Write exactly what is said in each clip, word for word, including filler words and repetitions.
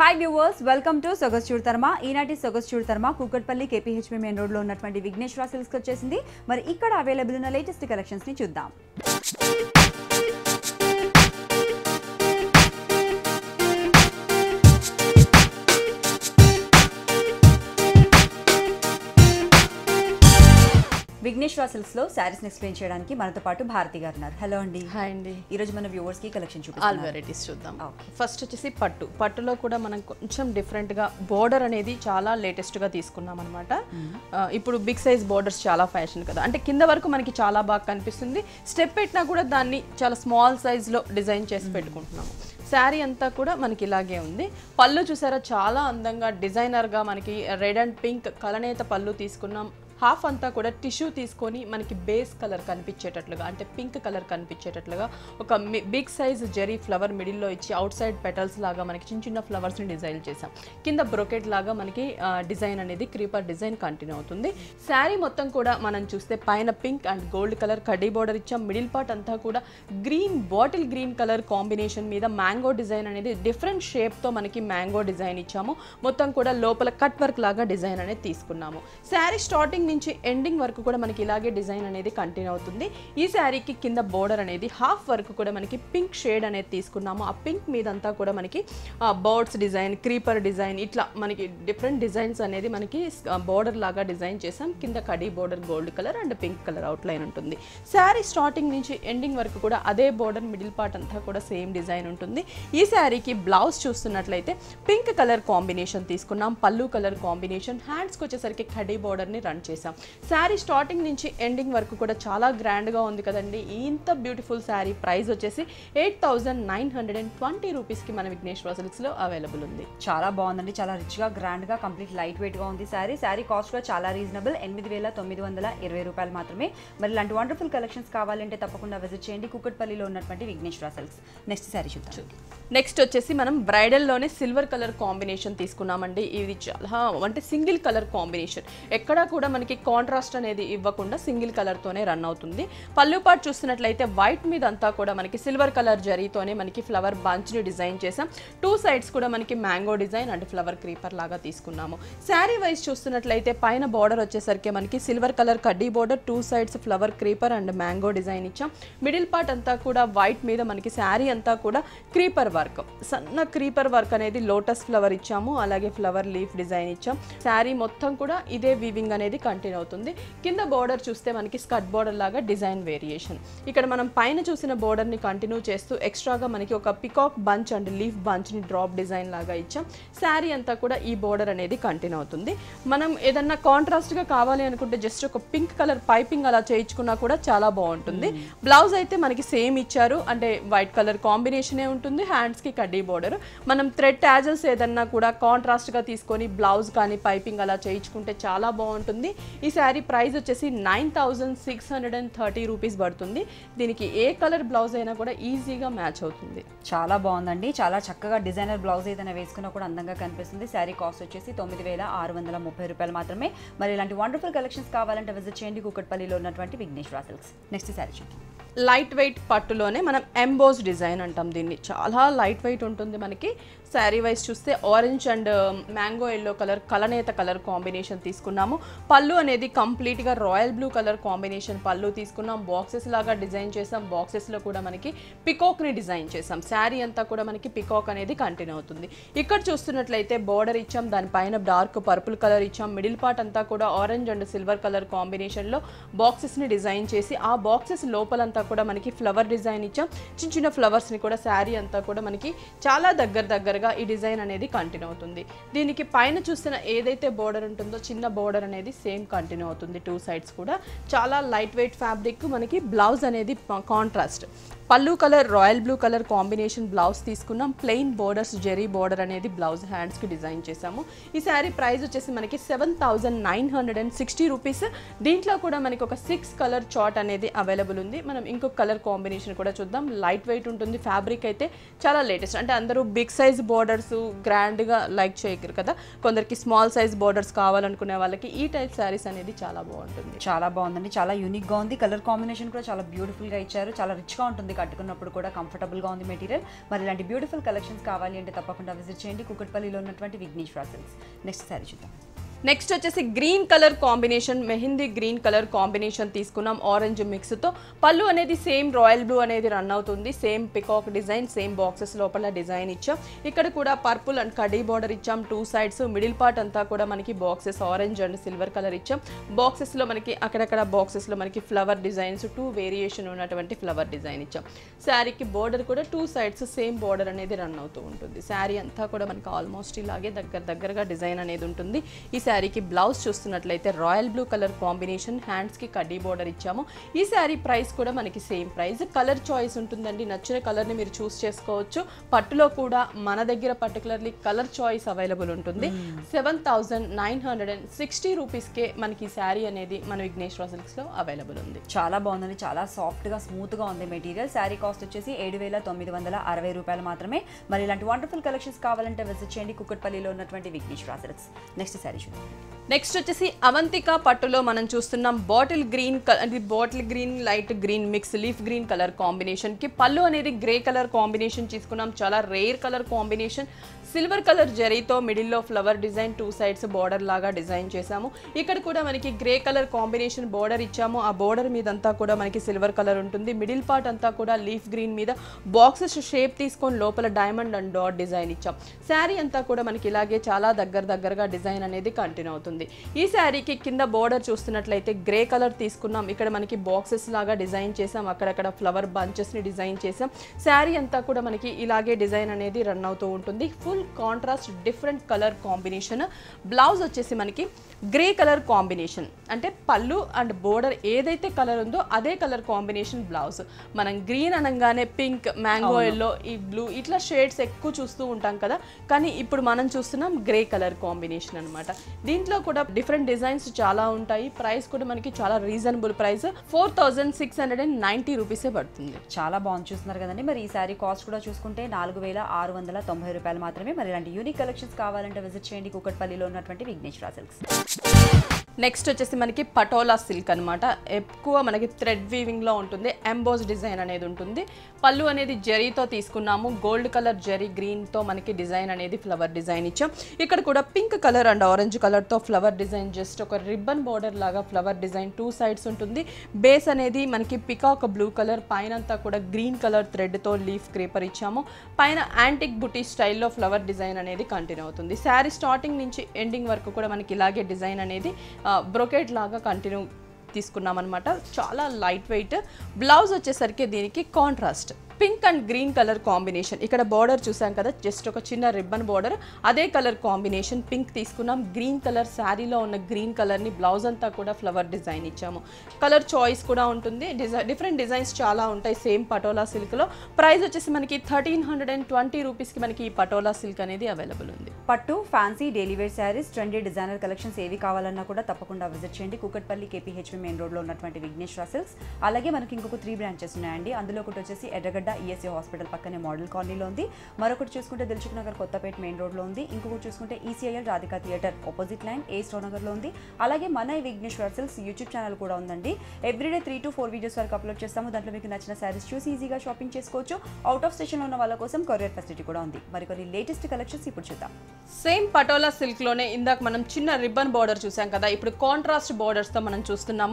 Hi viewers, welcome to సోగసు చూడ తర్మ. ఈనాటి సోగసు చూడ Tarma Kukatpally KPHB main road లో ఉన్నటువంటి విఘ్నేష్ రసెల్స్ కి వచ్చేసింది. మరి ఇక్కడ అవైలబుల్ ఉన్న లేటెస్ట్ కలెక్షన్స్ ని చూద్దాం. విఘ్నేష్ రసెల్స్ లో సారీస్ ని ఎక్స్ప్లెయిన్ చేయడానికి మనతో పాటు భారతి గారు ఉన్నారు. హలో అండి. హాయ్ అండి. ఈ రోజు మన వ్యూవర్స్ కి కలెక్షన్ చూపిస్తాం. ఆల్ వెరైటీస్ చూద్దాం. ఫస్ట్ వచ్చేసి పట్టు. పట్టులో కూడా మనం కొంచెం డిఫరెంట్ గా బోర్డర్ అనేది చాలా లేటెస్ట్ గా తీసుకున్నాం అన్నమాట. ఇప్పుడు బిగ్ సైజ్ బోర్డర్స్ చాలా ఫ్యాషన్ కదా, అంటే కింద వరకు మనకి చాలా బాగా కనిపిస్తుంది. స్టెప్ పెట్టినా కూడా దాన్ని చాలా స్మాల్ సైజ్ లో డిజైన్ చేసి పెట్టుకుంటున్నాము. శారీ అంతా కూడా మనకి ఇలాగే ఉంది. పళ్ళు చూసారా, చాలా అందంగా డిజైనర్ గా మనకి రెడ్ అండ్ పింక్ కలనేత పళ్ళు తీసుకున్నాం. హాఫ్ అంతా కూడా టిష్యూ తీసుకొని మనకి బేస్ కలర్ కనిపించేటట్లుగా, అంటే పింక్ కలర్ కనిపించేటట్లుగా ఒక బిగ్ సైజ్ జెరీ ఫ్లవర్ మిడిల్లో ఇచ్చి అవుట్ సైడ్ పెటల్స్ లాగా మనకి చిన్న చిన్న ఫ్లవర్స్ని డిజైన్ చేసాం. కింద బ్రొకెట్ లాగా మనకి డిజైన్ అనేది క్రీపర్ డిజైన్ కంటిన్యూ అవుతుంది. శారీ మొత్తం కూడా మనం చూస్తే పైన పింక్ అండ్ గోల్డ్ కలర్ కడ్డీ బోర్డర్ ఇచ్చాం. మిడిల్ పార్ట్ అంతా కూడా green, bottle green colour combination మీద మ్యాంగో డిజైన్ అనేది డిఫరెంట్ షేప్తో మనకి మ్యాంగో డిజైన్ ఇచ్చాము. మొత్తం కూడా లోపల కట్ వర్క్ లాగా డిజైన్ అనేది తీసుకున్నాము. శారీ స్టార్టింగ్ నుంచి ఎండింగ్ వరకు కూడా మనకి ఇలాగే డిజైన్ అనేది కంటిన్యూ అవుతుంది. ఈ శారీకి కింద బోర్డర్ అనేది హాఫ్ వరకు కూడా మనకి పింక్ షేడ్ అనేది తీసుకున్నాము. ఆ పింక్ మీదంతా కూడా మనకి బర్డ్స్ డిజైన్, క్రీపర్ డిజైన్, ఇట్లా మనకి డిఫరెంట్ డిజైన్స్ అనేది మనకి బోర్డర్ లాగా డిజైన్ చేసాం. కింద కడీ border gold colour and pink colour outline ఉంటుంది. శారీ స్టార్టింగ్ నుంచి ఎండింగ్ వరకు కూడా అదే బోర్డర్, మిడిల్ పార్ట్ అంతా కూడా సేమ్ డిజైన్ ఉంటుంది. ఈ శారీకి బ్లౌజ్ చూస్తున్నట్లయితే పింక్ కలర్ కాంబినేషన్ తీసుకున్నాం. పళ్ళు కలర్ కాంబినేషన్, హ్యాండ్స్కి వచ్చేసరికి కడీ బోర్డర్ని రన్ చేస్తాం. శారీ స్టార్టింగ్ నుంచి ఎండింగ్ వరకు కూడా చాలా గ్రాండ్గా ఉంది కదండి. ఇంత బ్యూటిఫుల్ శారీ ప్రైస్ వచ్చేసి eight thousand nine hundred and twenty రూపీస్కి మన విఘ్నేష్ రసెల్స్లో అవైలబుల్ ఉంది. చాలా బాగుందండి, చాలా రిచ్గా గ్రాండ్గా కంప్లీట్ లైట్ వెయిట్గా ఉంది శారీ. శారీ కాస్ట్ కూడా చాలా రీజనబుల్, ఎనిమిది వేల తొమ్మిది వందల ఇరవై రూపాయలు మాత్రమే. మరి ఇలాంటి వండర్ఫుల్ కలెక్షన్స్ కావాలంటే తప్పకుండా విజిట్ చేయండి కుకట్పల్లిలో ఉన్నటువంటి విఘ్నేష్ రసెల్స్. నెక్స్ట్ శారీ చూద్దాం. నెక్స్ట్ వచ్చేసి మనం బ్రైడల్లోనే సిల్వర్ కలర్ కాంబినేషన్ తీసుకున్నామండి. ఇది చాలా అంటే సింగిల్ కలర్ కాంబినేషన్, ఎక్కడా కూడా మనకి కాంట్రాస్ట్ అనేది ఇవ్వకుండా సింగిల్ కలర్తోనే రన్ అవుతుంది. పళ్ళు పాటు చూస్తున్నట్లయితే వైట్ మీద అంతా కూడా మనకి సిల్వర్ కలర్ జరీతోనే మనకి ఫ్లవర్ బంచ్ని డిజైన్ చేసాం. టూ సైడ్స్ కూడా మనకి mango design and flower creeper లాగా తీసుకున్నాము. శారీ వైజ్ చూస్తున్నట్లయితే పైన బార్డర్ వచ్చేసరికి మనకి సిల్వర్ కలర్ కడ్డీ border, two sides flower creeper and mango design ఇచ్చాం. మిడిల్ పార్ట్ అంతా కూడా వైట్ మీద మనకి శారీ అంతా కూడా క్రీపర్ వర్క్, సన్న క్రీపర్ వర్క్ అనేది లోటస్ ఫ్లవర్ ఇచ్చాము. అలాగే ఫ్లవర్ లీఫ్ డిజైన్ ఇచ్చాం. శారీ మొత్తం కూడా ఇదే వీవింగ్ అనేది కంటిన్యూ అవుతుంది. కింద బోర్డర్ చూస్తే మనకి స్కర్ట్ బోర్డర్ లాగా డిజైన్ వేరియేషన్. ఇక్కడ మనం పైన చూసిన బోర్డర్ని కంటిన్యూ చేస్తూ ఎక్స్ట్రాగా మనకి ఒక పికాక్ బంచ్ అండ్ లీఫ్ బంచ్ని డ్రాప్ డిజైన్ లాగా ఇచ్చాం. శారీ అంతా కూడా ఈ బోర్డర్ అనేది కంటిన్యూ అవుతుంది. మనం ఏదన్నా కాంట్రాస్ట్గా కావాలి అనుకుంటే జస్ట్ ఒక పింక్ కలర్ పైపింగ్ అలా చేయించుకున్నా కూడా చాలా బాగుంటుంది. బ్లౌజ్ అయితే మనకి సేమ్ ఇచ్చారు, అంటే వైట్ కలర్ కాంబినేషనే ఉంటుంది. హ్యాండ్స్కి కడ్డీ బోర్డర్. మనం థ్రెడ్ ట్యాజల్స్ ఏదన్నా కూడా కాంట్రాస్ట్గా తీసుకొని బ్లౌజ్ కానీ పైపింగ్ అలా చేయించుకుంటే చాలా బాగుంటుంది. ఈ శారీ ప్రైస్ వచ్చేసి nine thousand six hundred and thirty rupees పడుతుంది. దీనికి ఏ కలర్ బ్లౌజ్ అయినా కూడా ఈజీగా మ్యాచ్ అవుతుంది. చాలా బాగుందండి, చాలా చక్కగా డిజైనర్ బ్లౌజ్ ఏదైనా వేసుకున్నా కూడా అందంగా కనిపిస్తుంది. శారీ కాస్ట్ వచ్చేసి తొమ్మిది వేల ఆరు వందల ముప్పై రూపాయలు మాత్రమే. మరి ఇలాంటి వండర్ఫుల్ కలెక్షన్స్ కావాలంటే విజిట్ చేయండి కుకట్పల్లిలో ఉన్నటువంటి విఘ్నేష్ రసెల్స్. నెక్స్ట్ శారీ చూద్దాం. లైట్ వెయిట్ పట్టులోనే మనం ఎంబోస్ డిజైన్ అంటాం దీన్ని. చాలా లైట్ వెయిట్ ఉంటుంది మనకి. శారీ వైజ్ చూస్తే orange and mango yellow colour కలనేత కలర్ కాంబినేషన్ తీసుకున్నాము. పళ్ళు అనేది కంప్లీట్గా రాయల్ బ్లూ కలర్ కాంబినేషన్ పళ్ళు తీసుకున్నాం. బాక్సెస్ లాగా డిజైన్ చేసాం. బాక్సెస్లో కూడా మనకి పికాక్ని డిజైన్ చేసాం. శారీ అంతా కూడా మనకి పికాక్ అనేది కంటిన్యూ అవుతుంది. ఇక్కడ చూస్తున్నట్లయితే బోర్డర్ ఇచ్చాం, దానిపైన డార్క్ పర్పుల్ కలర్ ఇచ్చాం. మిడిల్ పార్ట్ అంతా కూడా ఆరెంజ్ అండ్ సిల్వర్ కలర్ కాంబినేషన్లో బాక్సెస్ని డిజైన్ చేసి ఆ బాక్సెస్ లోపలంతా కూడా మనకి ఫ్లవర్ డిజైన్ ఇచ్చాం. చిన్న చిన్న ఫ్లవర్స్ని కూడా శారీ అంతా కూడా మనకి చాలా దగ్గర దగ్గరగా ఈ డిజైన్ అనేది కంటిన్యూ అవుతుంది. దీనికి పైన చూసిన ఏదైతే బోర్డర్ ఉంటుందో చిన్న బోర్డర్ అనేది సేమ్ కంటిన్యూ అవుతుంది. టూ సైడ్స్ కూడా చాలా లైట్ వెయిట్ ఫ్యాబ్రిక్. మనకి బ్లౌజ్ అనేది contrast pallu colour royal blue colour combination blouse తీసుకున్నాం. ప్లెయిన్ బోర్డర్స్ జెరీ బోర్డర్ అనేది బ్లౌజ్ హ్యాండ్స్కి డిజైన్ చేసాము. ఈ శారీ ప్రైస్ వచ్చేసి మనకి seven thousand nine hundred and sixty rupees. దీంట్లో కూడా మనకి ఒక సిక్స్ కలర్ చాట్ అనేది అవైలబుల్ ఉంది. మనం ఇంకొక కలర్ కాంబినేషన్ కూడా చూద్దాం. లైట్ వెయిట్ ఉంటుంది, ఫ్యాబ్రిక్ అయితే చాలా లేటెస్ట్. అంటే అందరూ బిగ్ సైజ్ బోర్డర్స్ గ్రాండ్గా లైక్ చేయగలరు కదా, కొందరికి స్మాల్ సైజ్ బోర్డర్స్ కావాలనుకునే వాళ్ళకి ఈ టైప్ శారీస్ అనేది చాలా బాగుంటుంది. చాలా బాగుందండి, చాలా యూనిక్గా ఉంది. కలర్ కాంబినేషన్ కూడా చాలా బ్యూటిఫుల్గా ఇచ్చారు, చాలా రిచ్గా ఉంటుంది కట్టుకున్నప్పుడు కూడా కంఫర్టబుల్ గా ఉంది మెటీరియల్ మరి ఇలాంటి బ్యూటిఫుల్ కలెక్షన్స్ కావాలి అంటే తప్పకుండా విజిట్ చేయండి కుకట్పల్లిలో ఉన్నటువంటి విఘ్నేష్ రసెల్స్ నెక్స్ట్ సారీ చూద్దాం నెక్స్ట్ వచ్చేసి green colour combination mehndi green colour combination తీసుకున్నాం ఆరెంజ్ మిక్స్ తో పల్లు అనేది సేమ్ రాయల్ బ్లూ అనేది రన్ అవుతుంది same peacock design same boxes లోపల డిజైన్ ఇచ్చాం ఇక్కడ కూడా పర్పుల్ అండ్ కడీ బోర్డర్ ఇచ్చాం టూ సైడ్స్ మిడిల్ పార్ట్ అంతా కూడా మనకి boxes orange and silver colour ఇచ్చాం బాక్సెస్ లో మనకి అక్కడక్కడ బాక్సెస్ లో మనకి ఫ్లవర్ డిజైన్స్ టూ వేరియేషన్ ఉన్నటువంటి ఫ్లవర్ డిజైన్ ఇచ్చాం శారీకి బోర్డర్ కూడా టూ సైడ్స్ సేమ్ బోర్డర్ అనేది రన్ అవుతూ ఉంటుంది శారీ అంతా కూడా మనకి ఆల్మోస్ట్ ఇలాగే దగ్గర దగ్గరగా డిజైన్ అనేది ఉంటుంది सारी की ब्लाउज चूस्तुन्नट्लयिते royal blue colour combination hands की कड़ी बॉर्डर इच्चामो ई सारी प्राइस कूडा मनकी सेम प्राइस कलर चॉइस उंटुंदंडी नच्चिन कलर नि मीरू चूज चेसुकोवच्चु पट्टुलो कूडा मन दग्गर पर्टिक्युलरली कलर चॉइस अवेलेबल उंटुंदी seven thousand nine hundred sixty rupees के मनकी सारी अनेदी मन विघ्नेश रसल्स लो अवेलेबल उंदी चाला बागुंदी चाला साफ्ट गा स्मूथ गा उंदी मेटीरियल सारी कास्ट वच्चेसी seven thousand nine hundred sixty रूपायलु मात्रमे मरि इलांटि वंडरफुल कलेक्शन्स कावालंटे विजिट चेयंडी कुकटपल्लिलो उन्नटुवंटि विघ्नेश रसल्स नेक्स्ट सारी నెక్స్ట్ వచ్చేసి అవంతిక పట్టులో మనం చూస్తున్నాం bottle green bottle green light green mix leaf green colour combination కి పళ్ళు అనేది గ్రే కలర్ కాంబినేషన్ తీసుకున్నాం చాలా rare colour combination silver colour జరీతో మిడిల్లో flower design two sides border లాగా డిజైన్ చేసాము ఇక్కడ కూడా మనకి గ్రే కలర్ కాంబినేషన్ బోర్డర్ ఇచ్చాము ఆ బోర్డర్ మీదంతా కూడా మనకి సిల్వర్ కలర్ ఉంటుంది మిడిల్ పార్ట్ అంతా కూడా లీఫ్ గ్రీన్ మీద బాక్సెస్ షేప్ తీసుకొని లోపల డైమండ్ అండ్ డాట్ డిజైన్ ఇచ్చాం శారీ అంతా కూడా మనకి ఇలాగే చాలా దగ్గర దగ్గరగా డిజైన్ అనేది కంటిన్యూ అవుతుంది ఈ శారీకి కింద బోర్డర్ చూస్తున్నట్లయితే గ్రే కలర్ తీసుకున్నాం ఇక్కడ మనకి బాక్సెస్ లాగా డిజైన్ చేసాం అక్కడక్కడ ఫ్లవర్ బంచెస్ ని డిజైన్ చేసాం శారీ అంతా కూడా మనకి ఇలాగే డిజైన్ అనేది రన్ అవుతూ ఉంటుంది full contrast different colour combination blouse వచ్చేసి మనకి గ్రే కలర్ కాంబినేషన్ అంటే పళ్ళు అండ్ బోర్డర్ ఏదైతే కలర్ ఉందో అదే కలర్ కాంబినేషన్ బ్లౌజ్ మనం గ్రీన్ అనగానే పింక్ మ్యాంగో ఎల్లో ఈ బ్లూ ఇట్లా షేడ్స్ ఎక్కువ చూస్తూ ఉంటాం కదా కానీ ఇప్పుడు మనం చూస్తున్నాం గ్రే కలర్ కాంబినేషన్ అన్నమాట దీంట్లో కూడా డిఫరెంట్ డిజైన్స్ చాలా ఉంటాయి ప్రైస్ కూడా మనకి చాలా reasonable price four thousand six hundred ninety rupees పడుతుంది చాలా బాగుంది చూస్తున్నారు కదండి మరి ఈ సారీ కాస్ట్ కూడా చూసుకుంటే నాలుగు వేల ఆరు వందల తొంభై రూపాయలు మాత్రమే మరి ఇలాంటి యూనిక్ కలెక్షన్స్ కావాలంటే విజిట్ చేయండి కుకట్పల్లిలో ఉన్నటువంటి విఘ్నేష్ రసల్స్ నెక్స్ట్ వచ్చేసి మనకి పటోలా సిల్క్ అన్నమాట ఎక్కువ మనకి థ్రెడ్ వీవింగ్ లో ఉంటుంది ఎంబోస్ డిజైన్ అనేది ఉంటుంది పళ్ళు అనేది జరీతో తీసుకున్నాము గోల్డ్ కలర్ జరీ గ్రీన్ తో మనకి డిజైన్ అనేది ఫ్లవర్ డిజైన్ ఇచ్చాం ఇక్కడ కూడా pink colour and orange colour తో ఫ్లవర్ డిజైన్ జస్ట్ ఒక రిబ్బన్ బోర్డర్ లాగా ఫ్లవర్ డిజైన్ టూ సైడ్స్ ఉంటుంది బేస్ అనేది మనకి పికాక్ బ్లూ కలర్ పైన అంతా కూడా గ్రీన్ కలర్ థ్రెడ్ తో లీఫ్ క్రేపర్ ఇచ్చాము పైన యాంటిక్ బుటీ స్టైల్లో ఫ్లవర్ డిజైన్ అనేది కంటిన్యూ అవుతుంది శారీ స్టార్టింగ్ నుంచి ఎండింగ్ వరకు కూడా మనకి ఇలాగే డిజైన్ అనేది బ్రోకెట్ లాగా కంటిన్యూ తీసుకున్నాం అన్నమాట చాలా లైట్ వెయిట్ బ్లౌజ్ వచ్చేసరికి దీనికి contrast pink and green colour combination ఇక్కడ బార్డర్ చూసాం కదా జస్ట్ ఒక చిన్న రిబ్బన్ బార్డర్ అదే కలర్ కాంబినేషన్ పింక్ తీసుకున్నాం గ్రీన్ కలర్ శారీలో ఉన్న గ్రీన్ కలర్ని బ్లౌజ్ అంతా కూడా ఫ్లవర్ డిజైన్ ఇచ్చాము కలర్ చాయిస్ కూడా ఉంటుంది డిజైన్ డిఫరెంట్ డిజైన్స్ చాలా ఉంటాయి సేమ్ పటోలా సిల్క్లో ప్రైస్ వచ్చేసి మనకి థర్టీన్ హండ్రెడ్ అండ్ ట్వంటీ రూపీస్కి మనకి ఈ పటోలా సిల్క్ అనేది అవైలబుల్ ఉంది పట్టు fancy daily wear saris trendy designer collections ఏవి కావాలన్నా కూడా తప్పకుండా విజిట్ చేయండి కుకట్పల్లి కేపీహెచ్పీ మెయిన్ రోడ్లో ఉన్నటువంటి విఘ్నేష్ రసల్స్ అలాగే మనకి ఇంకొక త్రీ బ్రాంచెస్ ఉన్నాయండి అందులో ఒకటి వచ్చేసి ఎర్రగడ్డ ఈఎస్ఏ హాస్పిటల్ పక్కనే మోడల్ కాలనీలో ఉంది మరొకటి చూసుకుంటే దిల్సుఖ్నగర్ కొత్తపేట మెయిన్ రోడ్లో ఉంది ఇంకొకటి చూసుకుంటే ECIL Radhika theatre opposite lane A స్టోనగర్లో ఉంది అలాగే మన విఘ్నేష్ రసల్స్ యూట్యూబ్ ఛానల్ కూడా ఉందండి everyday three to four videos వరకు అప్లోడ్ చేస్తాము దాంట్లో మీకు నచ్చిన శారీస్ చూసి ఈజీగా షాపింగ్ చేసుకోవచ్చు అవుట్ ఆఫ్ స్టేషన్లో ఉన్న వాళ్ళ కోసం కొరియర్ ఫెసిలిటీ కూడా ఉంది మరికొన్ని లేటెస్ట్ కలెక్షన్స్ ఇప్పుడు చూద్దాం సేమ్ పటోలా సిల్క్లోనే ఇందాక మనం చిన్న రిబ్బన్ బార్డర్ చూసాం కదా ఇప్పుడు కాంట్రాస్ట్ బార్డర్స్తో మనం చూస్తున్నాము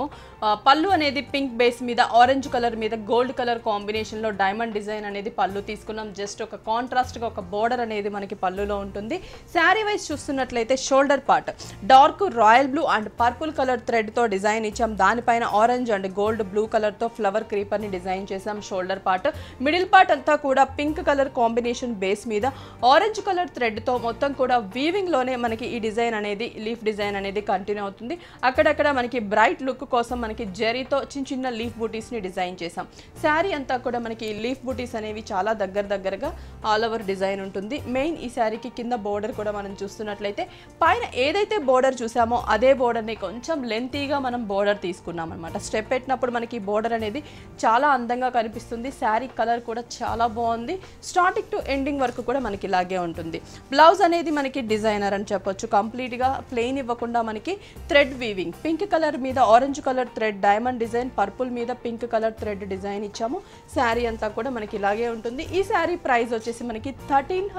పళ్ళు అనేది పింక్ బేస్ మీద ఆరెంజ్ కలర్ మీద గోల్డ్ కలర్ కాంబినేషన్లో డైమండ్ డిజైన్ అనేది పళ్ళు తీసుకున్నాం జస్ట్ ఒక కాంట్రాస్ట్ గా ఒక బోర్డర్ అనేది మనకి పళ్ళులో ఉంటుంది శారీ వైజ్ చూస్తున్నట్లయితే shoulder part dark royal blue and purple colour thread తో డిజైన్ ఇచ్చాం దానిపైన orange and gold blue colour తో ఫ్లవర్ క్రీపర్ ని డిజైన్ చేసాం షోల్డర్ పార్ట్ మిడిల్ పార్ట్ అంతా కూడా పింక్ కలర్ కాంబినేషన్ బేస్ మీద ఆరెంజ్ కలర్ థ్రెడ్ తో మొత్తం కూడా వీవింగ్ లోనే మనకి ఈ డిజైన్ అనేది లీఫ్ డిజైన్ అనేది కంటిన్యూ అవుతుంది అక్కడక్కడ మనకి బ్రైట్ లుక్ కోసం మనకి జరీతో చిన్న చిన్న లీఫ్ బూటీస్ ని డిజైన్ చేసాం శారీ అంతా కూడా మనకి లీఫ్ బూటీస్ అనేవి చాలా దగ్గర దగ్గరగా ఆల్ ఓవర్ డిజైన్ ఉంటుంది మెయిన్ ఈ శారీకి కింద బోర్డర్ కూడా మనం చూస్తున్నట్లయితే పైన ఏదైతే బోర్డర్ చూసామో అదే బోర్డర్ని కొంచెం లెంతీగా మనం బోర్డర్ తీసుకున్నాం అనమాట స్టెప్ పెట్టినప్పుడు మనకి బోర్డర్ అనేది చాలా అందంగా కనిపిస్తుంది శారీ కలర్ కూడా చాలా బాగుంది స్టార్టింగ్ టు ఎండింగ్ వరకు కూడా మనకి ఇలాగే ఉంటుంది బ్లౌజ్ అనేది మనకి డిజైనర్ అని చెప్పొచ్చు కంప్లీట్గా ప్లెయిన్ ఇవ్వకుండా మనకి థ్రెడ్ వీవింగ్ పింక్ కలర్ మీద orange colour thread diamond design purple మీద పింక్ కలర్ థ్రెడ్ డిజైన్ ఇచ్చాము శారీ అంతా కూడా మనకి ఇలాగే ఉంటుంది ఈ సారీ ప్రైస్ వచ్చేసి మనకి థర్టీన్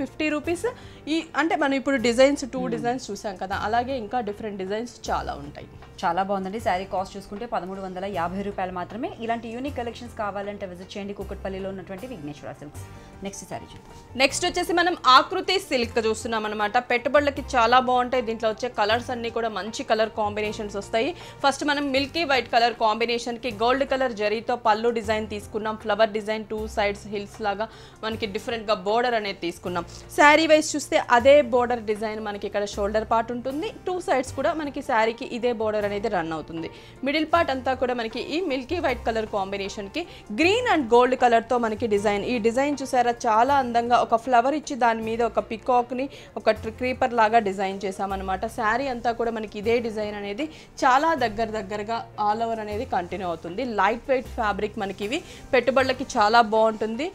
ఫిఫ్టీ రూపీస్ ఈ అంటే మనం ఇప్పుడు డిజైన్స్ టూ డిజైన్స్ చూసాం కదా అలాగే ఇంకా డిఫరెంట్ డిజైన్స్ చాలా ఉంటాయి చాలా బాగుందండి సారీ కాస్ట్ చూసుకుంటే పదమూడు వందల యాభై రూపాయలు మాత్రమే ఇలాంటి యూనిక్ కలెక్షన్స్ కావాలంటే విజిట్ చేయండి కుకట్పల్లిలో ఉన్నటువంటి విఘ్నేష్ సిల్క్స్ నెక్స్ట్ సారీ చూద్దాం నెక్స్ట్ వచ్చేసి మనం ఆకృతి సిల్క్ చూస్తున్నాం అన్నమాట పెట్టుబడులకి చాలా బాగుంటాయి దీంట్లో వచ్చే కలర్స్ అన్ని కూడా మంచి కలర్ కాంబినేషన్స్ వస్తాయి ఫస్ట్ మనం మిల్కీ వైట్ కలర్ కాంబినేషన్ కి గోల్డ్ కలర్ జరీ తో పల్లు డిజైన్ తీసుకున్నాం flower design two sides hills లాగా మనకి డిఫరెంట్ గా బోర్డర్ అనేది తీసుకున్నాం సారీ వైస్ చూస్తే అదే బోర్డర్ డిజైన్ మనకి ఇక్కడ షోల్డర్ పార్ట్ ఉంటుంది టూ సైడ్స్ కూడా మనకి సారీకి ఇదే బోర్డర్ అనేది రన్ అవుతుంది మిడిల్ పార్ట్ అంతా కూడా మనకి ఈ మిల్కీ వైట్ కలర్ కాంబినేషన్ కి గ్రీన్ అండ్ గోల్డ్ కలర్ తో మనకి డిజైన్ ఈ డిజైన్ చూసారా చాలా అందంగా ఒక ఫ్లవర్ ఇచ్చి దాని మీద ఒక పికాక్ ని ఒక క్రీపర్ లాగా డిజైన్ చేసాం అన్నమాట సారీ అంతా కూడా మనకి ఇదే డిజైన్ అనేది చాలా దగ్గర దగ్గరగా ఆల్ ఓవర్ అనేది కంటిన్యూ అవుతుంది లైట్ వెయిట్ ఫ్యాబ్రిక్ మనకి ఇవి పెట్టుబడులకి చాలా బాగుంటుంది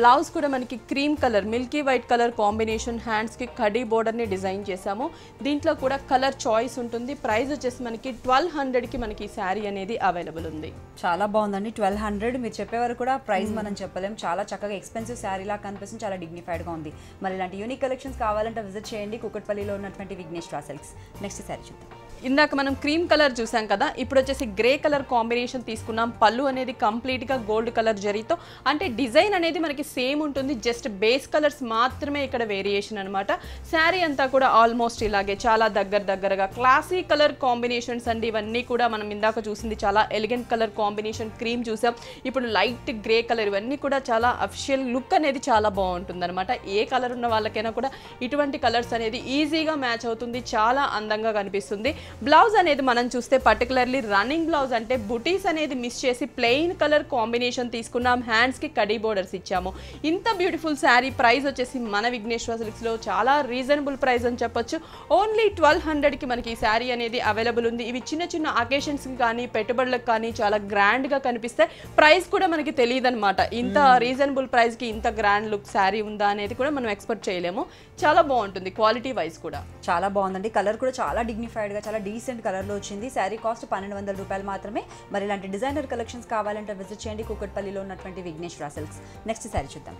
బ్లౌజ్ కూడా మనకి cream colour milky white colour combination hands కి కడీ బోర్డర్ ని డిజైన్ చేసాము దీంట్లో కూడా కలర్ చాయిస్ ఉంటుంది ప్రైస్ వచ్చేసి మనకి ట్వెల్వ్ హండ్రెడ్ కి మనకి ఈ సారీ అనేది అవైలబుల్ ఉంది చాలా బాగుందండి ట్వెల్వ్ హండ్రెడ్ మీరు చెప్పేవారు కూడా ప్రైస్ మనం చెప్పలేము చాలా చక్కగా ఎక్స్పెన్సివ్ శారీ లా కనిపిస్తుంది చాలా డిగ్నిఫైడ్ గా ఉంది మరి ఇలాంటి యూనిక్ కలెక్షన్స్ కావాలంటే విజిట్ చేయండి కుకట్పల్లిలో ఉన్నటువంటి విఘ్నేష్ సిల్క్స్ నెక్స్ట్ సారీ చూద్దాం ఇందాక మనం క్రీమ్ కలర్ చూసాం కదా ఇప్పుడు వచ్చేసి గ్రే కలర్ కాంబినేషన్ తీసుకున్నాం పళ్ళు అనేది కంప్లీట్గా గోల్డ్ కలర్ జరీతో అంటే డిజైన్ అనేది మనకి సేమ్ ఉంటుంది జస్ట్ బేస్ కలర్స్ మాత్రమే ఇక్కడ వేరియేషన్ అనమాట శారీ అంతా కూడా ఆల్మోస్ట్ ఇలాగే చాలా దగ్గర దగ్గరగా క్లాసీ కలర్ కాంబినేషన్స్ అండి ఇవన్నీ కూడా మనం ఇందాక చూసింది చాలా ఎలిగెంట్ కలర్ కాంబినేషన్ క్రీమ్ చూసాం ఇప్పుడు లైట్ గ్రే కలర్ ఇవన్నీ కూడా చాలా అఫిషియల్ లుక్ అనేది చాలా బాగుంటుంది అనమాట ఏ కలర్ ఉన్న వాళ్ళకైనా కూడా ఇటువంటి కలర్స్ అనేది ఈజీగా మ్యాచ్ అవుతుంది చాలా అందంగా కనిపిస్తుంది బ్లౌజ్ అనేది మనం చూస్తే పర్టికులర్లీ రన్నింగ్ బ్లౌజ్ అంటే బుటీస్ అనేది మిస్ చేసి ప్లెయిన్ కలర్ కాంబినేషన్ తీసుకున్నాం హ్యాండ్స్కి కడీ బోర్డర్స్ ఇచ్చాము ఇంత బ్యూటిఫుల్ శారీ ప్రైస్ వచ్చేసి మన విఘ్నేశ్వర సిల్క్స్లో చాలా రీజనబుల్ ప్రైస్ అని చెప్పొచ్చు ఓన్లీ ట్వెల్వ్ హండ్రెడ్కి మనకి ఈ శారీ అనేది అవైలబుల్ ఉంది ఇవి చిన్న చిన్న అకేషన్స్కి కానీ పెట్టుబడులకు కానీ చాలా గ్రాండ్గా కనిపిస్తాయి ప్రైస్ కూడా మనకి తెలియదు అనమాట ఇంత రీజనబుల్ ప్రైస్కి ఇంత గ్రాండ్ లుక్ శారీ ఉందా అనేది కూడా మనం ఎక్స్పెక్ట్ చేయలేము చాలా బాగుంటుంది క్వాలిటీ వైజ్ కూడా చాలా బాగుందండి కలర్ కూడా చాలా డిగ్నిఫైడ్గా చాలా డీసెంట్ కలర్లో వచ్చింది శారీ కాస్ట్ పన్నెండు వందల రూపాయలు మాత్రమే మరి ఇలాంటి డిజైనర్ కలెక్షన్స్ కావాలంటే విజిట్ చేయండి కుకట్పల్లిలో ఉన్నటువంటి విఘ్నేష్ సిల్క్స్ నెక్స్ట్ శారీ చూద్దాం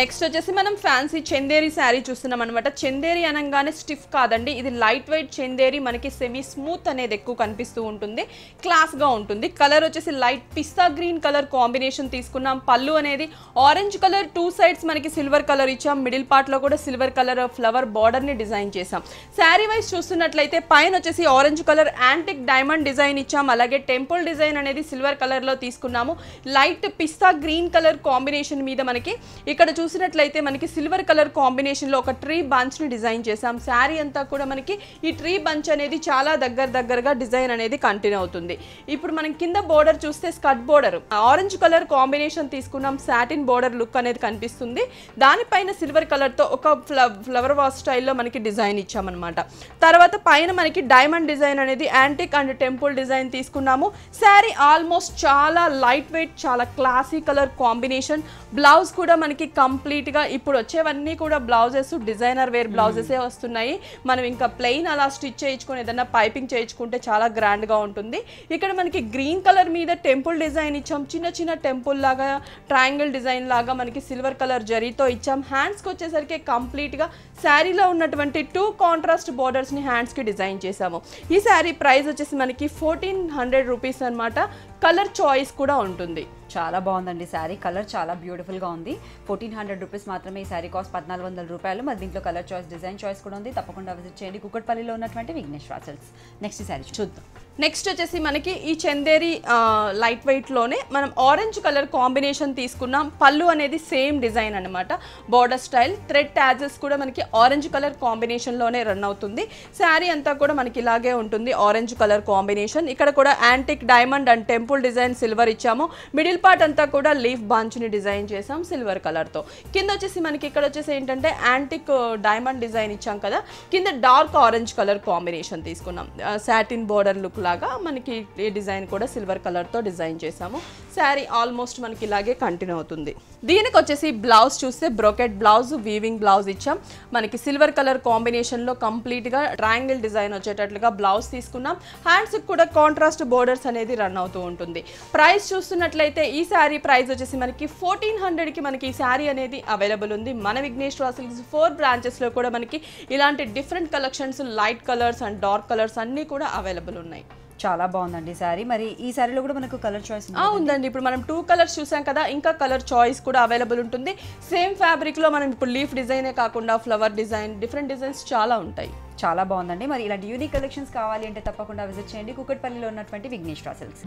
నెక్స్ట్ వచ్చేసి మనం ఫ్యాన్సీ చందేరి శారీ చూస్తున్నాం అనమాట చందేరి అనగానే స్టిఫ్ కాదండి ఇది లైట్ వెయిట్ చందేరి మనకి సెమీ స్మూత్ అనేది ఎక్కువ కనిపిస్తూ ఉంటుంది క్లాస్గా ఉంటుంది కలర్ వచ్చేసి light pista green colour combination తీసుకున్నాం పళ్ళు అనేది ఆరెంజ్ కలర్ టూ సైడ్స్ మనకి సిల్వర్ కలర్ ఇచ్చాం మిడిల్ పార్ట్లో కూడా సిల్వర్ కలర్ ఫ్లవర్ బార్డర్ని డిజైన్ చేసాం శారీ వైజ్ చూస్తున్నట్లయితే పైన వచ్చేసి orange colour antique diamond design ఇచ్చాం అలాగే టెంపుల్ డిజైన్ అనేది సిల్వర్ కలర్లో తీసుకున్నాము light pista green colour combination మీద మనకి ఇక్కడ చూసినట్లయితే మనకి సిల్వర్ కలర్ కాంబినేషన్లో ఒక ట్రీ బంచ్ని డిజైన్ చేసాం శారీ అంతా కూడా మనకి ఈ ట్రీ బంచ్ అనేది చాలా దగ్గర దగ్గరగా డిజైన్ అనేది కంటిన్యూ అవుతుంది ఇప్పుడు మనం కింద బోర్డర్ చూస్తే skirt border orange colour combination తీసుకున్నాం సాటిన్ బోర్డర్ లుక్ అనేది కనిపిస్తుంది దానిపైన సిల్వర్ కలర్తో ఒక ఫ్లవర్ వాస్ స్టైల్లో మనకి డిజైన్ ఇచ్చామన్నమాట తర్వాత పైన మనకి డైమండ్ డిజైన్ అనేది యాంటిక్ అండ్ టెంపుల్ డిజైన్ తీసుకున్నాము శారీ ఆల్మోస్ట్ చాలా లైట్ వెయిట్ చాలా క్లాసీ కలర్ కాంబినేషన్ బ్లౌజ్ కూడా మనకి కంప్లీట్గా ఇప్పుడు వచ్చేవన్నీ కూడా బ్లౌజెస్ డిజైనర్ వేర్ బ్లౌజెసే వస్తున్నాయి మనం ఇంకా ప్లెయిన్ అలా స్టిచ్ చేయించుకొని ఏదైనా పైపింగ్ చేయించుకుంటే చాలా గ్రాండ్గా ఉంటుంది ఇక్కడ మనకి గ్రీన్ కలర్ మీద టెంపుల్ డిజైన్ ఇచ్చాం చిన్న చిన్న టెంపుల్ లాగా ట్రయాంగిల్ డిజైన్ లాగా మనకి సిల్వర్ కలర్ జరీతో ఇచ్చాం హ్యాండ్స్కి వచ్చేసరికి కంప్లీట్గా శారీలో ఉన్నటువంటి టూ కాంట్రాస్ట్ బోర్డర్స్ని హ్యాండ్స్కి డిజైన్ చేసాము ఈ శారీ ప్రైస్ వచ్చేసి మనకి ఫోర్టీన్ హండ్రెడ్ రూపీస్ అనమాట కలర్ చాయిస్ కూడా ఉంటుంది చాలా బాగుందండి శారీ కలర్ చాలా బ్యూటిఫుల్గా ఉంది ఫోర్టీన్ హండ్రెడ్ రూపీస్ మాత్రమే ఈ శారీ కాస్ట్ పద్నాలుగు వందల రూపాయలు మరి దీంట్లో కలర్ చాయిస్ డిజైన్ చాయిస్ కూడా ఉంది తప్పకుండా విజిట్ చేయండి కుకట్పల్లిలో ఉన్నటువంటి విఘ్నేష్ సిల్క్స్ నెక్స్ట్ శారీ చూద్దాం నెక్స్ట్ వచ్చేసి మనకి ఈ చందేరి లైట్ వెయిట్లోనే మనం ఆరెంజ్ కలర్ కాంబినేషన్ తీసుకున్నాం పళ్ళు అనేది సేమ్ డిజైన్ అనమాట బోర్డర్ స్టైల్ థ్రెడ్ ట్యాజెస్ కూడా మనకి ఆరెంజ్ కలర్ కాంబినేషన్లోనే రన్ అవుతుంది శారీ అంతా కూడా మనకి ఇలాగే ఉంటుంది ఆరెంజ్ కలర్ కాంబినేషన్ ఇక్కడ కూడా antique diamond and temple design silver ఇచ్చాము మిడిల్ పార్ట్ అంతా కూడా లీఫ్ బాంచ్ని డిజైన్ చేసాం సిల్వర్ కలర్తో కింద వచ్చేసి మనకి ఇక్కడ వచ్చేసి ఏంటంటే యాంటిక్ డైమండ్ డిజైన్ ఇచ్చాం కదా కింద డార్క్ ఆరెంజ్ కలర్ కాంబినేషన్ తీసుకున్నాం సాటిన్ బోర్డర్ లుక్ లాగా మనకి ఈ డిజైన్ కూడా సిల్వర్ కలర్తో డిజైన్ చేసాము శారీ ఆల్మోస్ట్ మనకి ఇలాగే కంటిన్యూ అవుతుంది. దీనికి వచ్చేసి బ్లౌజ్ చూస్తే బ్రోకెట్ బ్లౌజ్, వీవింగ్ బ్లౌజ్ ఇచ్చాం. మనకి సిల్వర్ కలర్ కాంబినేషన్ లో కంప్లీట్ గా ట్రయాంగిల్ డిజైన్ వచ్చేటట్లుగా బ్లౌజ్ తీసుకున్నాం. హ్యాండ్స్ కి కూడా కాంట్రాస్ట్ బోర్డర్స్ అనేది రన్ అవుతూ ఉంటుంది. ప్రైస్ చూస్తున్నట్లయితే ఈ శారీ ప్రైస్ వచ్చేసి మనకి fourteen hundred కి మనకి ఈ శారీ అనేది అవైలబుల్ ఉంది. మన విఘ్నేష్ సిల్క్స్ ఫోర్ బ్రాంచెస్ లో కూడా మనకి ఇలాంటి different collections light colours and dark colours అన్ని కూడా అవైలబుల్ ఉన్నాయి. చాలా బాగుందండి సారీ. మరి ఈ సారీలో కూడా మనకు కలర్ చాయిస్ ఉందండి. ఇప్పుడు మనం టూ కలర్స్ చూసాం కదా, ఇంకా కలర్ చాయిస్ కూడా అవైలబుల్ ఉంటుంది. సేమ్ ఫ్యాబ్రిక్ లో మనం ఇప్పుడు లీఫ్ డిజైనే కాకుండా ఫ్లవర్ డిజైన్, డిఫరెంట్ డిజైన్స్ చాలా ఉంటాయి. చాలా బాగుందండి. మరి ఇలాంటి యూనిక్ కలెక్షన్స్ కావాలి అంటే తప్పకుండా విజిట్ చేయండి కుకట్పల్లిలో ఉన్నటువంటి విఘ్నేష్ సిల్క్స్.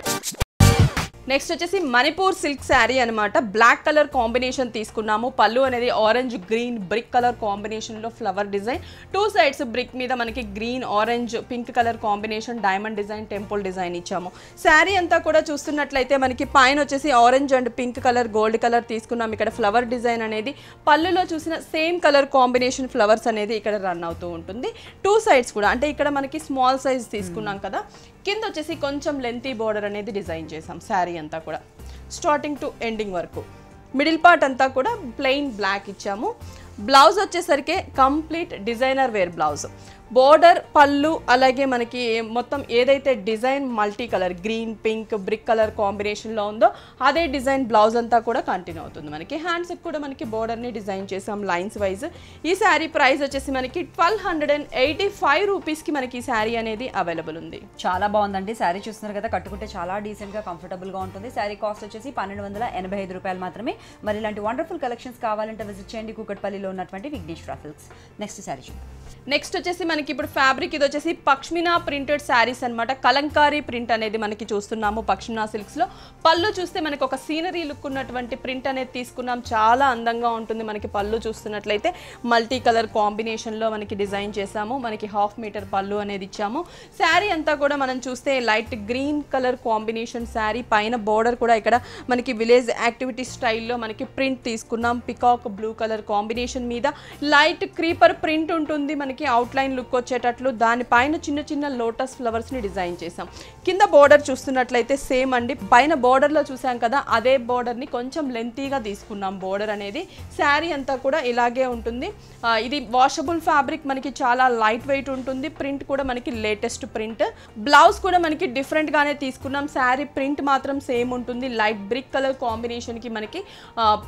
నెక్స్ట్ వచ్చేసి మణిపూర్ సిల్క్ శారీ అనమాట. బ్లాక్ కలర్ కాంబినేషన్ తీసుకున్నాము. పళ్ళు అనేది ఆరెంజ్ గ్రీన్ బ్రిక్ కలర్ కాంబినేషన్లో flower design, two sides brick మీద మనకి green orange pink colour combination diamond design temple design ఇచ్చాము. శారీ అంతా కూడా చూస్తున్నట్లయితే మనకి పైన వచ్చేసి orange and pink colour gold colour తీసుకున్నాము. ఇక్కడ ఫ్లవర్ డిజైన్ అనేది పళ్ళులో చూసిన సేమ్ కలర్ కాంబినేషన్ ఫ్లవర్స్ అనేది ఇక్కడ రన్ అవుతూ ఉంటుంది. టూ సైడ్స్ కూడా అంటే ఇక్కడ మనకి స్మాల్ సైజ్ తీసుకున్నాం కదా, కింద వచ్చేసి కొంచెం లెంతీ బోర్డర్ అనేది డిజైన్ చేసాం. శారీ అంతా కూడా స్టార్టింగ్ టు ఎండింగ్ వరకు మిడిల్ పార్ట్ అంతా కూడా ప్లెయిన్ బ్లాక్ ఇచ్చాము. బ్లౌజ్ వచ్చేసరికి complete designer wear blouse. Border, పళ్ళు, అలాగే మనకి మొత్తం ఏదైతే design multi colour green pink brick colour కాంబినేషన్లో ఉందో అదే డిజైన్ బ్లౌజ్ అంతా కూడా కంటిన్యూ అవుతుంది. మనకి హ్యాండ్స్కి కూడా మనకి బోర్డర్ని డిజైన్ చేసాం లైన్స్ వైజ్. ఈ శారీ ప్రైస్ వచ్చేసి మనకి twelve hundred and eighty five రూపీస్కి మనకి ఈ శారీ అనేది అవైలబుల్ ఉంది. చాలా బాగుందండి. శారీ చూస్తున్నారు కదా, కట్టుకుంటే చాలా డీసెంట్గా కంఫర్టబుల్గా ఉంటుంది. శారీ కాస్ట్ వచ్చేసి పన్నెండు వందల ఎనభై ఐదు రూపాయలు మాత్రమే. మరి ఇలాంటి వండర్ఫుల్ కలెక్షన్స్ కావాలంటే విజిట్ చేయండి కుకట్పల్లిలో ఉన్నటువంటి Vignesh Silks. Next sari next వచ్చేసి మనకి ఇప్పుడు ఫ్యాబ్రిక్ ఇది వచ్చేసి పష్మినా ప్రింటెడ్ శారీస్ అనమాట. కలంకారీ ప్రింట్ అనేది మనకి చూస్తున్నాము పష్మినా సిల్క్స్లో. పళ్ళు చూస్తే మనకి ఒక సీనరీ లుక్ ఉన్నటువంటి ప్రింట్ అనేది తీసుకున్నాం. చాలా అందంగా ఉంటుంది. మనకి పళ్ళు చూస్తున్నట్లయితే మల్టీ కలర్ కాంబినేషన్లో మనకి డిజైన్ చేసాము. మనకి హాఫ్ మీటర్ పళ్ళు అనేది ఇచ్చాము. శారీ అంతా కూడా మనం చూస్తే light green colour combination sari. పైన బోర్డర్ కూడా ఇక్కడ మనకి విలేజ్ యాక్టివిటీ స్టైల్లో మనకి ప్రింట్ తీసుకున్నాం. పికాక్ బ్లూ కలర్ కాంబినేషన్ మీద లైట్ క్రీపర్ ప్రింట్ ఉంటుంది. మనకి అవుట్లైన్ లుక్ వచ్చేటట్లు దానిపైన చిన్న చిన్న లోటస్ ఫ్లవర్స్ని డిజైన్ చేసాం. కింద బోర్డర్ చూస్తున్నట్లయితే సేమ్ అండి. పైన బోర్డర్లో చూసాం కదా, అదే బోర్డర్ని కొంచెం లెంతీగా తీసుకున్నాం. బోర్డర్ అనేది శారీ అంతా కూడా ఇలాగే ఉంటుంది. ఇది వాషబుల్ ఫ్యాబ్రిక్, మనకి చాలా లైట్ వెయిట్ ఉంటుంది. ప్రింట్ కూడా మనకి లేటెస్ట్ ప్రింట్. బ్లౌజ్ కూడా మనకి డిఫరెంట్గానే తీసుకున్నాం. శారీ ప్రింట్ మాత్రం సేమ్ ఉంటుంది. లైట్ బ్రిక్ కలర్ కాంబినేషన్కి మనకి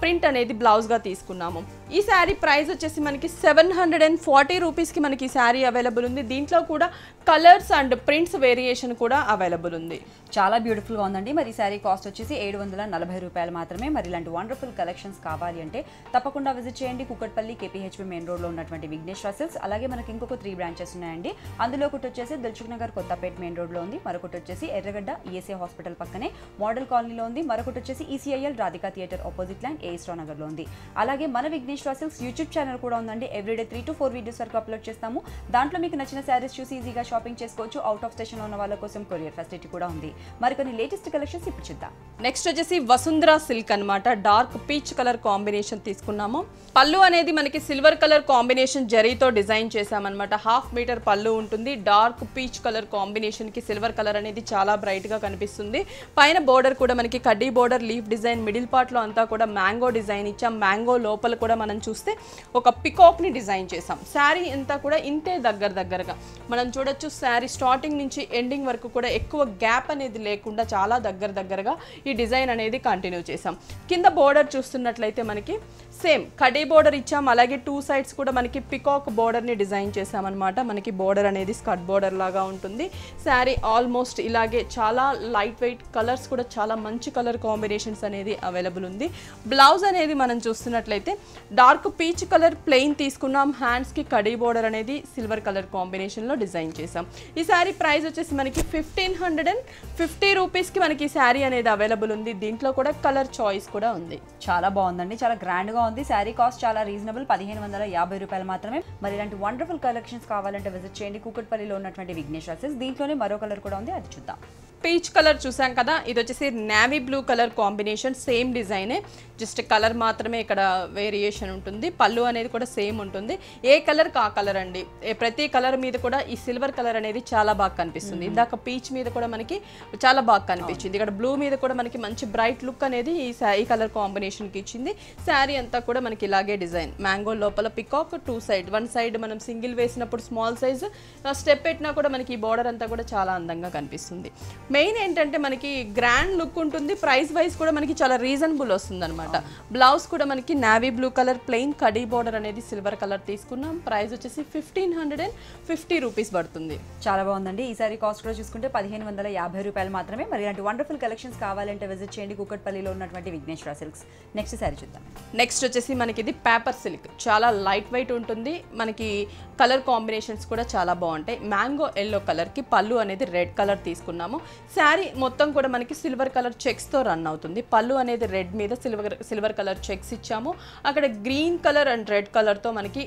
ప్రింట్ అనేది బ్లౌజ్గా తీసుకున్నాము. ఈ శారీ ప్రైస్ వచ్చేసి మనకి సెవెన్ హండ్రెడ్ అండ్ ఫార్టీ రూపీస్కి మనకి ఈ శారీ అవైలబుల్ ఉంది. దీంట్లో కూడా కలర్స్ అండ్ ప్రింట్స్ వేరియేషన్ కూడా అవైలబుల్ ఉంది. చాలా బ్యూటిఫుల్గా ఉందండి. మరి ఈ శారీ కాస్ట్ వచ్చేసి ఏడు వందల నలభై రూపాయలు మాత్రమే. మరి ఇలాంటి వండర్ఫుల్ కలెక్షన్స్ కావాలి అంటే తప్పకుండా విజిట్ చేయండి కుకట్పల్లి కేపీహెచ్పీ మెయిన్ రోడ్లో ఉన్నటువంటి విఘ్నేష్ సిల్క్స్. అలాగే మనకి ఇంకొక త్రీ బ్రాంచెస్ ఉన్నాయండి. అందులో ఒకటి వచ్చేసి దిల్సుఖ్నగర్ కొత్తపేట్ మెయిన్ రోడ్లో ఉంది, మరొకటి వచ్చేసి ఎర్రగడ్డ ఈఎస్ఏ హాస్పిటల్ పక్కనే మోడల్ కాలనీలో ఉంది, మరొకటి వచ్చేసి ECIL Radhika theatre opposite line ASR నగర్లో ఉంది. అలాగే మన విఘ్నేష్ సిల్క్స్ యూట్యూబ్ ఛానల్ కూడా ఉందండి. Everyday three to four videos వరకు అప్లోడ్ చేస్తాము. దాంట్లో మీకు నచ్చిన శారీస్ చూసి ఈజీగా షాపింగ్ చేసుకోవచ్చు. అవుట్ ఆఫ్ స్టేషన్లో ఉన్న వాళ్ళ కోసం కొరియర్ ఫెసిలిటీ కూడా ఉంది. మరికొన్ని లేటెస్ట్ కలెక్షన్స్ ఇప్పుడు చూద్దాం. నెక్స్ట్ వచ్చేసి వసుంధర సిల్క్ అనమాట. డార్క్ పీచ్ కలర్ కాంబినేషన్ తీసుకున్నాము. పళ్ళు అనేది మనకి సిల్వర్ కలర్ కాంబినేషన్ జరీతో డిజైన్ చేసామన్నమాట. హాఫ్ మీటర్ పళ్ళు ఉంటుంది. డార్క్ పీచ్ కలర్ కాంబినేషన్కి సిల్వర్ కలర్ అనేది చాలా బ్రైట్గా కనిపిస్తుంది. పైన బోర్డర్ కూడా మనకి కడ్డీ బోర్డర్, లీఫ్ డిజైన్, మిడిల్ పార్ట్లో అంతా కూడా మ్యాంగో డిజైన్ ఇచ్చాం. మ్యాంగో లోపల కూడా మనం చూస్తే ఒక పికాక్ని డిజైన్ చేసాం. శారీ అంతా కూడా ఇంతే దగ్గర దగ్గరగా మనం చూడొచ్చు. శారీ స్టార్టింగ్ నుంచి ఎండింగ్ వరకు కూడా ఎక్కువ గ్యాప్ అనేది లేకుండా చాలా దగ్గర దగ్గరగా ఈ డిజైన్ అనేది కంటిన్యూ చేసాం. కింద బోర్డర్ చూస్తున్నట్లయితే మనకి సేమ్ కడీ బోర్డర్ ఇచ్చాం. అలాగే టూ సైడ్స్ కూడా మనకి పికాక్ బోర్డర్ని డిజైన్ చేసామన్నమాట. మనకి బోర్డర్ అనేది స్కర్ట్ బోర్డర్ లాగా ఉంటుంది. శారీ ఆల్మోస్ట్ ఇలాగే చాలా లైట్ వెయిట్, కలర్స్ కూడా చాలా మంచి కలర్ కాంబినేషన్స్ అనేది అవైలబుల్ ఉంది. బ్లౌజ్ అనేది మనం చూస్తున్నట్లయితే డార్క్ పీచ్ కలర్ ప్లెయిన్ తీసుకున్నాం. హ్యాండ్స్కి కడీ బోర్డర్ అనేది సిల్వర్ కలర్ కాంబినేషన్లో డిజైన్ చేసాం. ఈ శారీ ప్రైస్ వచ్చేసి మనకి ఫిఫ్టీన్ హండ్రెడ్ అండ్ ఫిఫ్టీ రూపీస్కి మనకి ఈ శారీ అనేది అవైలబుల్ ఉంది. దీంట్లో కూడా కలర్ చాయిస్ కూడా ఉంది. చాలా బాగుందండి. చాలా గ్రాండ్గా ఉంది. సారీ కాస్ట్ చాలా రీజనబుల్ పదిహేను వందల యాభై రూపాయలు మాత్రమే. మరి ఇలాంటి వండర్ఫుల్ కలెక్షన్స్ కావాలంటే విజిట్ చేయండి కుకట్పల్లిలో ఉన్నటువంటి విఘ్నేష్ సిల్క్స్. దీంట్లోనే మరో కలర్ కూడా ఉంది, అది చూద్దాం. పీచ్ కలర్ చూసాం కదా, ఇది వచ్చేసి navy blue colour combination. Same డిజైనే, జస్ట్ కలర్ మాత్రమే ఇక్కడ వేరియేషన్ ఉంటుంది. పళ్ళు అనేది కూడా సేమ్ ఉంటుంది. ఏ కలర్ కా కలర్ అండి, ప్రతి కలర్ మీద కూడా ఈ సిల్వర్ కలర్ అనేది చాలా బాగా కనిపిస్తుంది. ఇందాక పీచ్ మీద కూడా మనకి చాలా బాగా కనిపించింది, ఇక్కడ బ్లూ మీద కూడా మనకి మంచి బ్రైట్ లుక్ అనేది ఈ ఈ కలర్ కాంబినేషన్కి ఇచ్చింది. శారీ అంతా కూడా మనకి ఇలాగే డిజైన్, మ్యాంగో లోపల peacock, two side one side మనం సింగిల్ వేసినప్పుడు స్మాల్ సైజ్, స్టెప్ పెట్టినా కూడా మనకి ఈ బార్డర్ అంతా కూడా చాలా అందంగా కనిపిస్తుంది. మెయిన్ ఏంటంటే మనకి గ్రాండ్ లుక్ ఉంటుంది, ప్రైస్ వైజ్ కూడా మనకి చాలా రీజనబుల్ వస్తుంది అనమాట. బ్లౌజ్ కూడా మనకి నేవీ బ్లూ కలర్ ప్లెయిన్ కడీ బార్డర్ అనేది సిల్వర్ కలర్ తీసుకున్నాం. ప్రైస్ వచ్చేసి fifteen hundred and fifty rupees పడుతుంది. చాలా బాగుందండి. ఈసారి కాస్ట్ కూడా చూసుకుంటే పదిహేను వందల యాభై రూపాయలు మాత్రమే. మరి ఇలాంటి వండర్ఫుల్ కలెక్షన్స్ కావాలంటే విజిట్ చేయండి కుకట్పల్లిలో ఉన్నటువంటి విఘ్నేష్ సిల్క్స్. నెక్స్ట్ సారీ చూద్దాం. నెక్స్ట్ వచ్చేసి మనకి ఇది పేపర్ సిల్క్, చాలా లైట్ వెయిట్ ఉంటుంది. మనకి కలర్ కాంబినేషన్స్ కూడా చాలా బాగుంటాయి. మ్యాంగో ఎల్లో కలర్కి, పళ్ళు అనేది రెడ్ కలర్ తీసుకున్నాము. శారీ మొత్తం కూడా మనకి సిల్వర్ కలర్ చెక్స్తో రన్ అవుతుంది. పళ్ళు అనేది రెడ్ మీద సిల్వర్ సిల్వర్ కలర్ చెక్స్ ఇచ్చాము. అక్కడ గ్రీన్ కలర్ అండ్ రెడ్ కలర్తో మనకి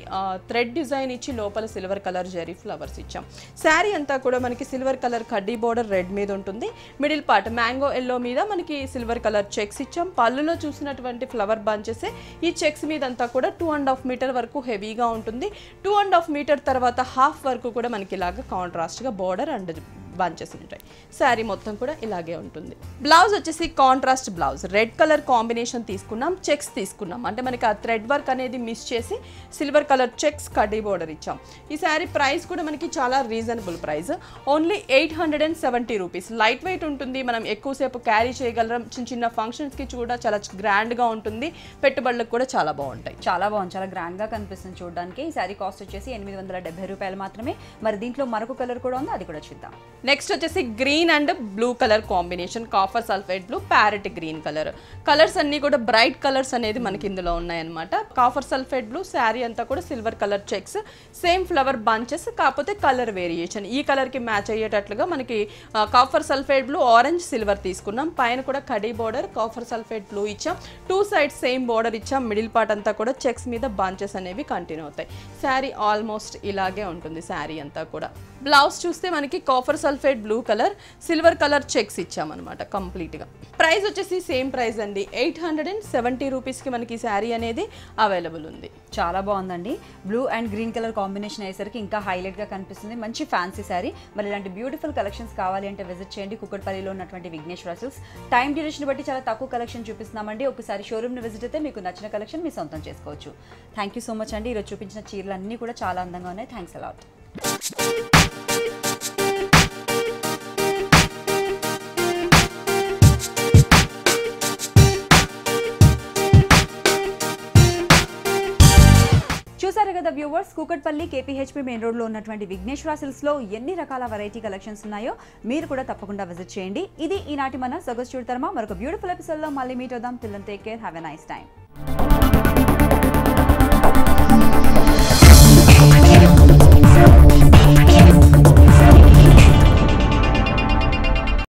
థ్రెడ్ డిజైన్ ఇచ్చి లోపల సిల్వర్ కలర్ జరీ ఫ్లవర్స్ ఇచ్చాం. శారీ అంతా కూడా మనకి సిల్వర్ కలర్ కడ్డీ బోర్డర్ రెడ్ మీద ఉంటుంది. మిడిల్ పార్ట్ మ్యాంగో ఎల్లో మీద మనకి సిల్వర్ కలర్ చెక్స్ ఇచ్చాం. పళ్ళులో చూసినటువంటి ఫ్లవర్ బంచెస్ ఈ చెక్స్ మీద అంతా కూడా టూ అండ్ హాఫ్ మీటర్ వరకు హెవీగా ఉంటుంది. టూ అండ్ హాఫ్ మీటర్ తర్వాత హాఫ్ వరకు కూడా మనకి ఇలాగా కాంట్రాస్ట్గా బోర్డర్ అండ్ బంచెస్ ఉంటాయి. శారీ మొత్తం కూడా ఇలాగే ఉంటుంది. బ్లౌజ్ వచ్చేసి contrast blouse, red colour combination తీసుకున్నాం, చెక్స్ తీసుకున్నాం. అంటే మనకి ఆ థ్రెడ్ వర్క్ అనేది మిస్ చేసి సిల్వర్ కలర్ చెక్స్ కడ్డీ బోర్డర్ ఇచ్చాం. ఈ శారీ ప్రైస్ కూడా మనకి చాలా reasonable price, only eight hundred and seventy rupees. Light weight ఉంటుంది, మనం ఎక్కువసేపు క్యారీ చేయగలం. చిన్న చిన్న ఫంక్షన్స్కి కూడా చాలా గ్రాండ్గా ఉంటుంది, పెట్టుబడులకు కూడా చాలా బాగుంటాయి. చాలా బాగుంది, చాలా గ్రాండ్గా కనిపిస్తుంది చూడడానికి. ఈ శారీ కాస్ట్ వచ్చేసి ఎనిమిది వందల డెబ్బై రూపాయలు మాత్రమే. మరి దీంట్లో మరొక కలర్ కూడా ఉంది, అది కూడా చూద్దాం. నెక్స్ట్ వచ్చేసి green and blue colour combination, copper sulphate blue, parrot green colour. Colours అన్నీ కూడా బ్రైట్ కలర్స్ అనేది మనకి ఇందులో ఉన్నాయన్నమాట. కాఫర్ సల్ఫేట్ బ్లూ, శారీ అంతా కూడా silver colour checks, same flower bunches, కాకపోతే కలర్ వేరియేషన్. ఈ కలర్కి మ్యాచ్ అయ్యేటట్లుగా మనకి copper sulphate blue orange silver తీసుకున్నాం. పైన కూడా కడీ బార్డర్ కాఫర్ సల్ఫేట్ బ్లూ ఇచ్చాం. టూ సైడ్స్ సేమ్ బార్డర్ ఇచ్చాం. మిడిల్ పార్ట్ అంతా కూడా చెక్స్ మీద బంచెస్ అనేవి కంటిన్యూ అవుతాయి. శారీ ఆల్మోస్ట్ ఇలాగే ఉంటుంది శారీ అంతా కూడా. బ్లౌజ్ చూస్తే మనకి copper sulphate blue colour, silver colour checks ఇచ్చామన్నమాట కంప్లీట్గా. ప్రైస్ వచ్చేసి సేమ్ ప్రైస్ అండి, ఎయిట్ హండ్రెడ్ అండ్ సెవెంటీ రూపీస్కి మనకి శారీ అనేది అవైలబుల్ ఉంది. చాలా బాగుందండి. Blue and green colour combination అయ్యేసరికి ఇంకా హైలైట్గా కనిపిస్తుంది, మంచి ఫ్యాన్సీ శారీ. మరి ఇలాంటి బ్యూటిఫుల్ కలెక్షన్స్ కావాలి అంటే విజిట్ చేయండి కుకట్పల్లిలో ఉన్నటువంటి విఘ్నేష్ రసల్స్. టైం డ్యూరేషన్ బట్టి చాలా తక్కువ కలెక్షన్ చూపిస్తున్నామండి. ఒకసారి షోరూమ్ని విజిట్ అయితే మీకు నచ్చిన కలెక్షన్ మీ సొంతం చేసుకోవచ్చు. థ్యాంక్ యూ సో మచ్ అండి. ఈరోజు చూపించిన చీరలు అన్నీ కూడా చాలా అందంగా ఉన్నాయి. Thanks a lot. Viewers, Kukatpally KPHP main రోడ్లో ఉన్నటువంటి విఘ్నేష్ సిల్క్స్లో ఎన్ని రకాల వెరైటీ కలెక్షన్స్ ఉన్నాయో మీరు కూడా తప్పకుండా విజిట్ చేయండి. ఇది ఈనాటి మన సొగసు చూడ తరమా. మరొక బ్యూటిఫుల్ ఎపిసోడ్లో మళ్ళీ మీట్ అవుదాం. Till then take care, have a nice time.